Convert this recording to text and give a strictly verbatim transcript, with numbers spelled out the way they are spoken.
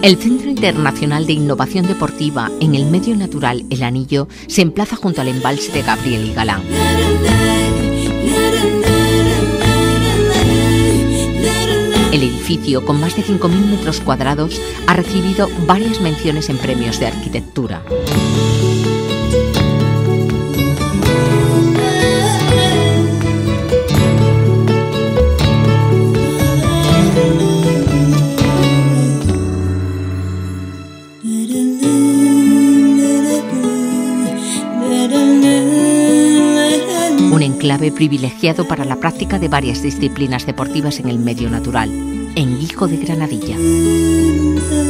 El Centro Internacional de Innovación Deportiva en el medio natural El Anillo se emplaza junto al embalse de Gabriel y Galán. El edificio, con más de cinco mil metros cuadrados, ha recibido varias menciones en premios de arquitectura. Clave privilegiado para la práctica de varias disciplinas deportivas en el medio natural, en Guijo de Granadilla.